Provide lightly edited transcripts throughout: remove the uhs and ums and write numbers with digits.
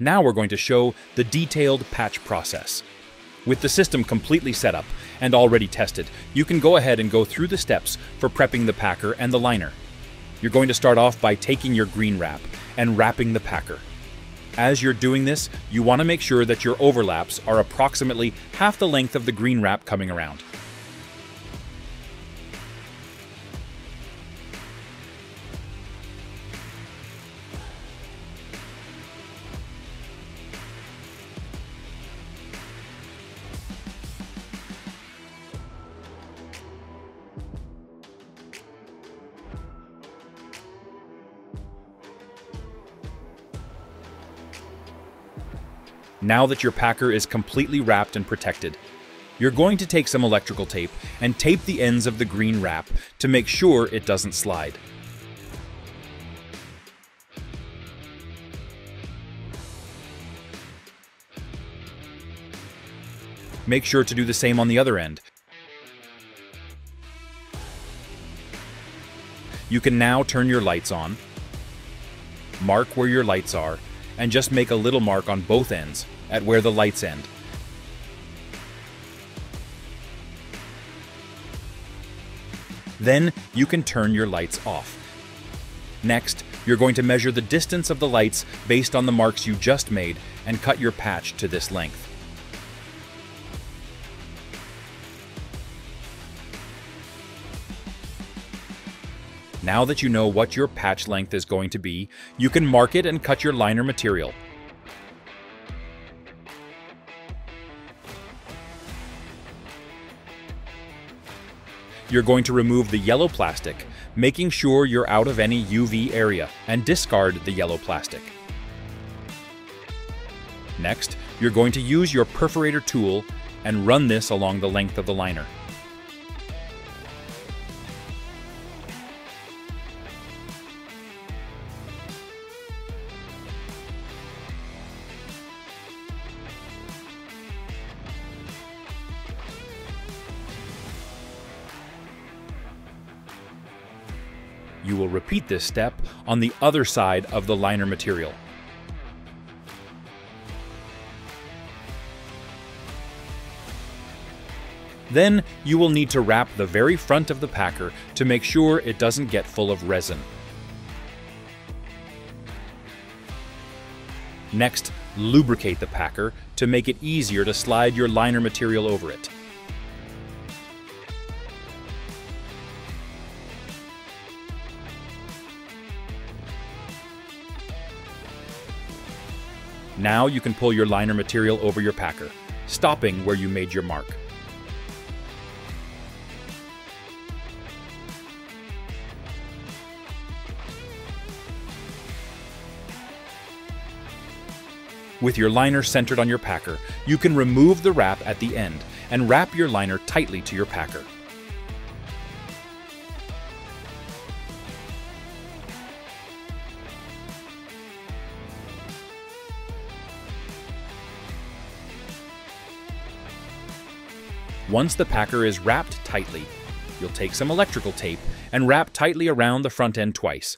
Now we're going to show the detailed patch process. With the system completely set up and already tested, you can go ahead and go through the steps for prepping the packer and the liner. You're going to start off by taking your green wrap and wrapping the packer. As you're doing this, you want to make sure that your overlaps are approximately half the length of the green wrap coming around. Now that your packer is completely wrapped and protected, you're going to take some electrical tape and tape the ends of the green wrap to make sure it doesn't slide. Make sure to do the same on the other end. You can now turn your lights on, mark where your lights are, and just make a little mark on both ends at where the lights end. Then you can turn your lights off. Next, you're going to measure the distance of the lights based on the marks you just made and cut your patch to this length. Now that you know what your patch length is going to be, you can mark it and cut your liner material. You're going to remove the yellow plastic, making sure you're out of any UV area, and discard the yellow plastic. Next, you're going to use your perforator tool and run this along the length of the liner. You will repeat this step on the other side of the liner material. Then you will need to wrap the very front of the packer to make sure it doesn't get full of resin. Next, lubricate the packer to make it easier to slide your liner material over it. Now you can pull your liner material over your packer, stopping where you made your mark. With your liner centered on your packer, you can remove the wrap at the end and wrap your liner tightly to your packer. Once the packer is wrapped tightly, you'll take some electrical tape and wrap tightly around the front end twice.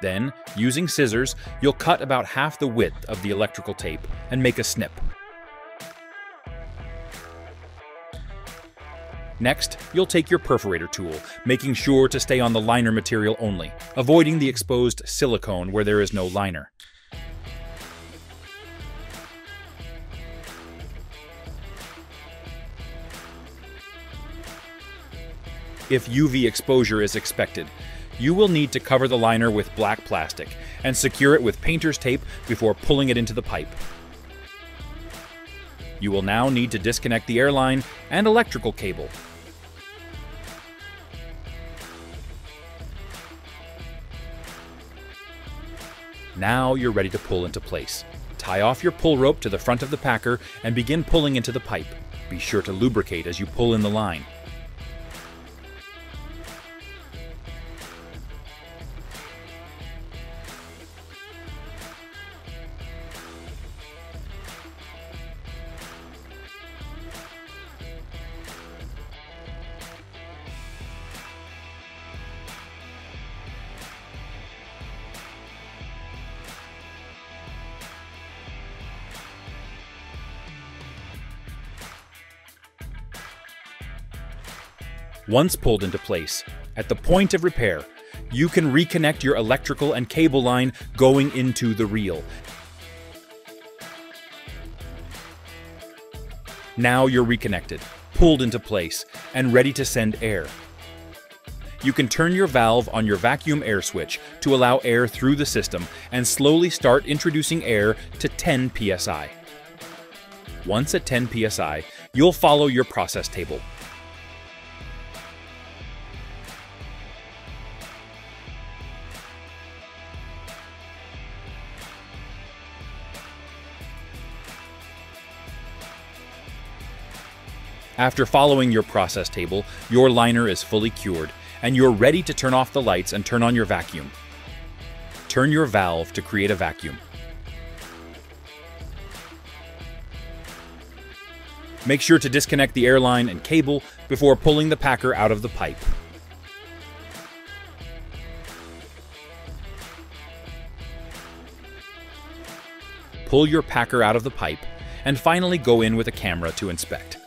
Then, using scissors, you'll cut about half the width of the electrical tape and make a snip. Next, you'll take your perforator tool, making sure to stay on the liner material only, avoiding the exposed silicone where there is no liner. If UV exposure is expected, you will need to cover the liner with black plastic and secure it with painter's tape before pulling it into the pipe. You will now need to disconnect the airline and electrical cable. Now you're ready to pull into place. Tie off your pull rope to the front of the packer and begin pulling into the pipe. Be sure to lubricate as you pull in the line. Once pulled into place, at the point of repair, you can reconnect your electrical and cable line going into the reel. Now you're reconnected, pulled into place, and ready to send air. You can turn your valve on your vacuum air switch to allow air through the system and slowly start introducing air to 10 psi. Once at 10 psi, you'll follow your process table. After following your process table, your liner is fully cured, and you're ready to turn off the lights and turn on your vacuum. Turn your valve to create a vacuum. Make sure to disconnect the air line and cable before pulling the packer out of the pipe. Pull your packer out of the pipe, and finally go in with a camera to inspect.